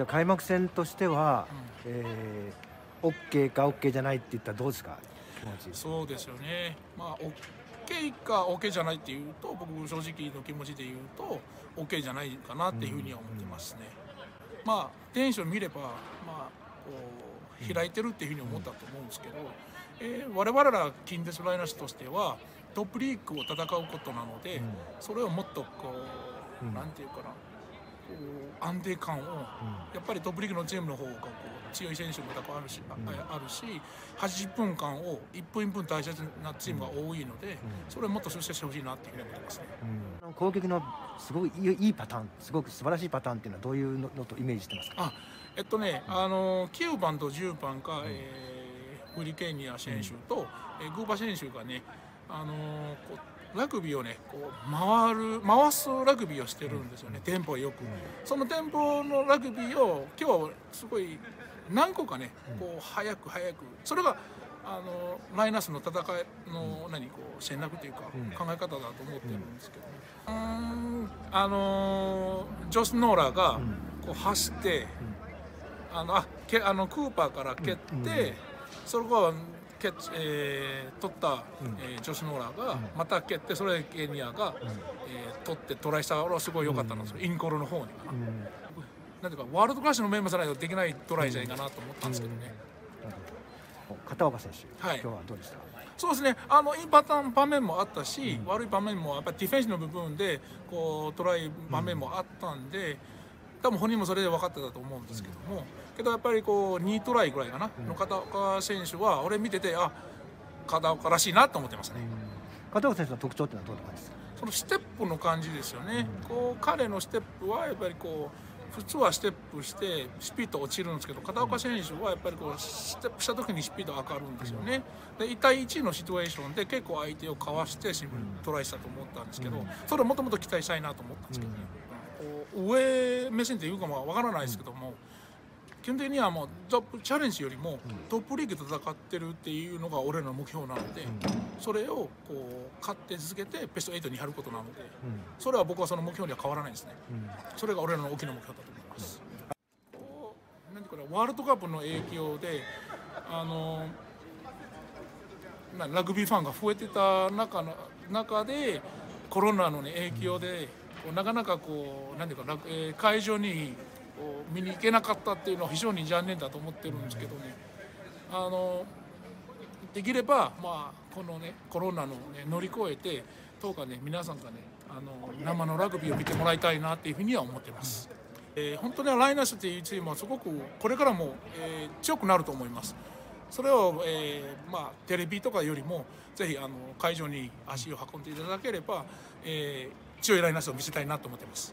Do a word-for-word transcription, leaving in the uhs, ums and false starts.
じゃあ開幕戦としては、うん、えー、OK か OK じゃないって言ったらどうですか、気持ち。そうですよね、まあ、OK か OK じゃないっていうと、僕、正直の気持ちで言うと、OK じゃないかなっていうふうには思ってますね。うん、まあ、テンション見れば、まあこう開いてるっていうふうに思ったと思うんですけど、うん、えー、我々ら近鉄ライナーズとしては、トップリーグを戦うことなので、うん、それをもっとこう、うん、なんていうかな、安定感を、うん、やっぱりトップリーグのチームの方がこう強い選手もたくさんあるし、うん、あるし、はちじゅっぷんかんをいっぷんいっぷん大切なチームが多いので、うん、それをもっと出世してほしいなっていうふうに思いますね。うん、攻撃のすごいいいパターン、すごく素晴らしいパターンっていうのはどういうのとイメージしてますか？あ、えっとね、うん、あのきゅうばんとじゅうばんが、うん、えー、フリケーニア選手と、うん、えー、グーバー選手がね、あのー、こうラグビーをね、こう回る回すラグビーをしてるんですよね、テンポよく、うん、そのテンポのラグビーを今日すごい何個かね、こう早く早く、それがあのライナーズの戦いの何こう戦略というか考え方だと思ってるんですけど、うん、あのジョス・ノーラーがこう走って、あのあけあのクーパーから蹴って、そこは取ったジョシュ・ノーラーがまた蹴って、それでケニアが取ってトライしたのがすごい良かったんですよ、インコールの方に。なんていうかワールドクラスのメンバーじゃないとできないトライじゃないかなと思ったんですけどね。片岡選手、今日はどうでした？そうですね、あのいいパターン場面もあったし、悪い場面もやっぱりディフェンスの部分でこうトライ場面もあったんで、多分本人もそれで分かってたと思うんですけども、けどやっぱりこうにトライぐらいかなの片岡選手は、俺見てて、あ、片岡らしいなと思ってますね。片岡選手の特徴ってのはどういう感じですか？そのステップの感じですよね。こう彼のステップはやっぱりこう普通はステップしてスピード落ちるんですけど、片岡選手はやっぱりこうステップした時にスピード上がるんですよね。でいち対いちのシチュエーションで結構相手をかわしてトライしたと思ったんですけど、それをもともと期待したいなと思ったんですけどね。上目線というかわからないですけども、基本的にはもうトップチャレンジよりもトップリーグで戦ってるっていうのが俺の目標なので、それをこう勝って続けてベストはちに張ることなので、それは僕はその目標には変わらないですね。それが俺らの大きな目標だと思います。なんていうか、ワールドカップの影響であのラグビーファンが増えてた中の中で、コロナの、ね、影響でなかなかこうなんていうか、えー、会場に見に行けなかったっていうのは非常に残念だと思ってるんですけどね。あのできれば、まあ、このねコロナの、ね、乗り越えてどうかね、皆さんがね、あの生のラグビーを見てもらいたいなっていうふうには思ってます。えー、本当にライナーズっていうチームはすごくこれからも、えー、強くなると思います。それを、えーまあ、テレビとかよりもぜひあの会場に足を運んでいただければ、えー強いライナーを見せたいなと思ってます。